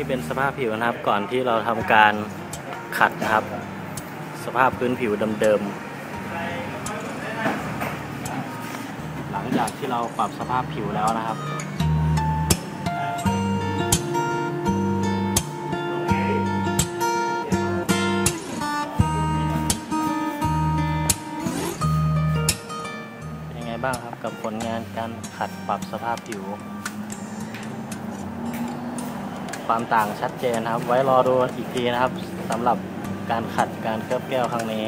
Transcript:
นี่เป็นสภาพผิวนะครับก่อนที่เราทำการขัดนะครับสภาพพื้นผิวเดิมๆหลังจากที่เราปรับสภาพผิวแล้วนะครับเป็นยังไงบ้างครับกับผลงานการขัดปรับสภาพผิวความต่างชัดเจนครับไว้รอดูอีกทีนะครับสำหรับการขัดการเคลือบแก้วครั้งนี้